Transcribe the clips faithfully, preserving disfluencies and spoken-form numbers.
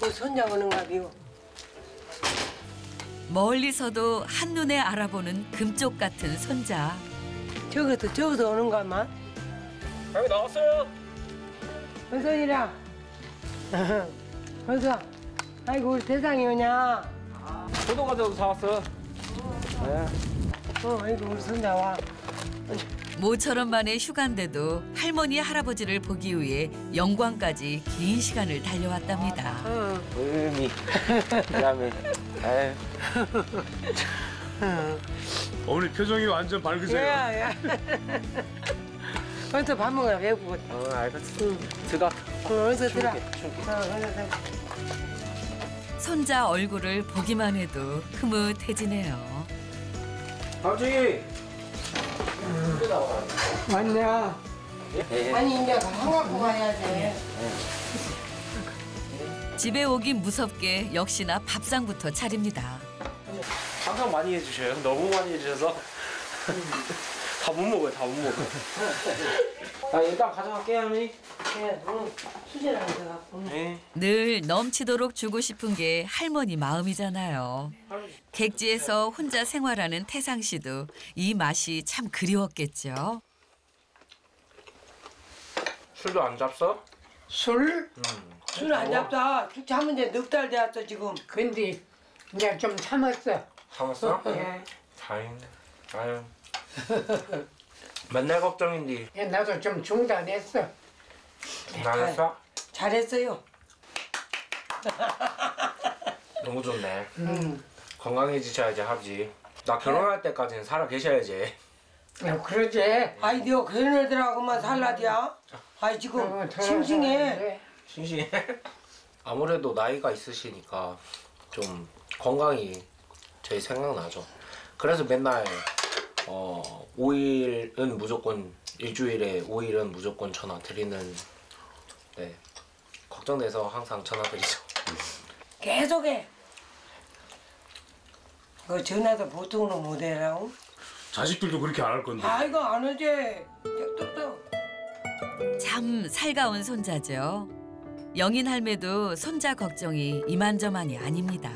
또 손자 오는가 비요. 멀리서도 한눈에 알아보는 금쪽 같은 손자. 저것도 저것도 오는가만. 여기 나왔어요. 은선이라. 은선. 아이고 우리 대상이 오냐. 저도 가져도 사왔어. 네. 어, 아이고 우리 손자 와. 모처럼 만의 휴가인데도 할머니, 할아버지를 보기 위해 영광까지 긴 시간을 달려왔답니다. 음이, 그다음에, 에 어머니 표정이 완전 밝으세요. 야, 야. 어서 밥 먹으라 배고파. 어, 알겠어. 응. 들어가. 어, 어서 들어가. 손자 얼굴을 보기만 해도 흐뭇해지네요. 아버지. 왔냐? 아니 이제 한 갖고 가야 돼. 집에 오기 무섭게 역시나 밥상부터 차립니다. 항상 많이 해주셔요. 너무 많이 해주셔서 다 못 먹어요. 다 못 먹어요. 아, 일단 가져갈게요, 할머니. 네, 응. 수제랑 가져가고. 네. 늘 넘치도록 주고 싶은 게 할머니 마음이잖아요. 객지에서 혼자 생활하는 태상 씨도 이 맛이 참 그리웠겠죠. 술도 안 잡서? 술? 음. 술 안 잡다. 죽 참은 지 넉 달 되었어 지금. 근데 이제 좀 참았어. 참았어? 네. 다행이네. 아유. 맨날 걱정인데. 예, 나도 좀 중단했어. 잘했어? 잘했어요. 너무 좋네. 음. 건강해지셔야지 하지. 나 결혼할 때까지는 살아 계셔야지. 야, 그러지. 아이, 너 그녀들하고만 살라디야. 아이, 지금 어, 싱싱해. 싱싱해. 아무래도 나이가 있으시니까 좀 건강이 제일 생각나죠. 그래서 맨날 어, 오 일은 무조건, 일주일에 오 일은 무조건 전화 드리는, 네, 걱정돼서 항상 전화 드리죠. 계속해. 그 전화도 보통은 못 해라고. 자식들도 그렇게 안 할 건데. 아이고, 안 하지. 참 살가운 손자죠. 영인 할매도 손자 걱정이 이만저만이 아닙니다.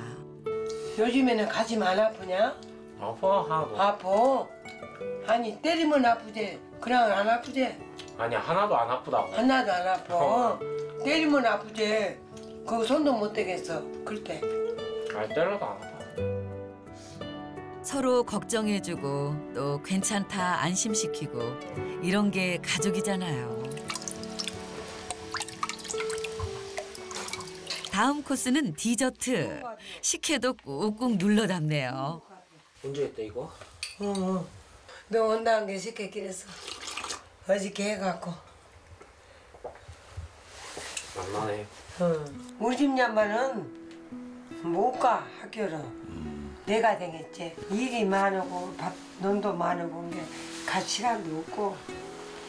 요즘에는 가슴 안 아프냐? 아파, 하고. 아파? 아니, 때리면 아프지. 그냥 안 아프지? 아니, 하나도 안 아프다고. 하나도 안 아파. 어. 때리면 아프지. 그 손도 못 대겠어, 그럴 때. 아니, 때려도 안 아파. 서로 걱정해주고 또 괜찮다 안심시키고 이런 게 가족이잖아요. 다음 코스는 디저트. 식혜도 꾹꾹 눌러 담네요. 언제 했대 이거? 응, 응. 너 온다는 게 쉽게 길었어. 어저께 해갖고. 만만해. 응. 우리 집 양반은 못 가, 학교를. 음. 내가 되겠지. 일이 많고 밥, 돈도 많고 게 같이 시간도 없고.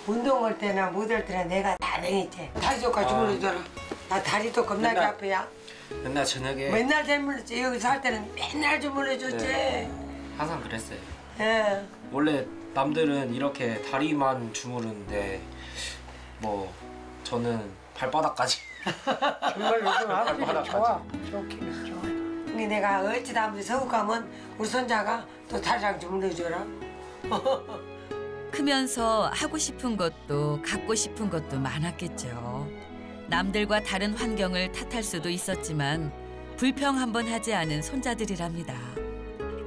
운동할 때나 못할 때나 내가 다 되겠지. 다리도 같이 물리더라. 나 다리도 겁나게 아파야. 맨날 저녁에. 맨날 주물렀지. 여기 살 때는 맨날 주물러줬지. 네. 항상 그랬어요. 예. 원래 남들은 이렇게 다리만 주무르는데 뭐 저는 발바닥까지. 정말 요즘 발바닥까지. 좋아. 좋긴 좋아. 근데 내가 어찌다 아무리 서울 가면 우리 손자가 또 다리랑 주물러줘라. 크면서 하고 싶은 것도 갖고 싶은 것도 많았겠죠. 남들과 다른 환경을 탓할 수도 있었지만 불평 한번 하지 않은 손자들이랍니다.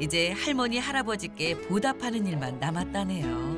이제 할머니, 할아버지께 보답하는 일만 남았다네요.